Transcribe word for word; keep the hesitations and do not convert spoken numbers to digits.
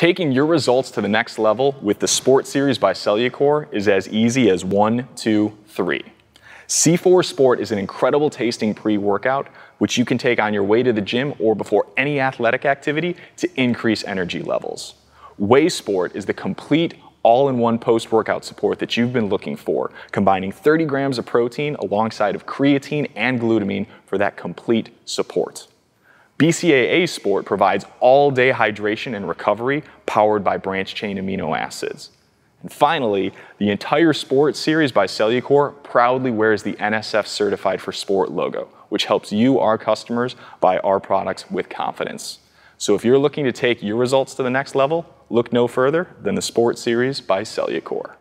Taking your results to the next level with the Sport Series by Cellucor is as easy as one, two, three. C four Sport is an incredible tasting pre-workout, which you can take on your way to the gym or before any athletic activity to increase energy levels. Whey Sport is the complete all-in-one post-workout support that you've been looking for, combining thirty grams of protein alongside of creatine and glutamine for that complete support. B C A A Sport provides all-day hydration and recovery powered by branched-chain amino acids. And finally, the entire Sport Series by Cellucor proudly wears the N S F Certified for Sport logo, which helps you, our customers, buy our products with confidence. So if you're looking to take your results to the next level, look no further than the Sport Series by Cellucor.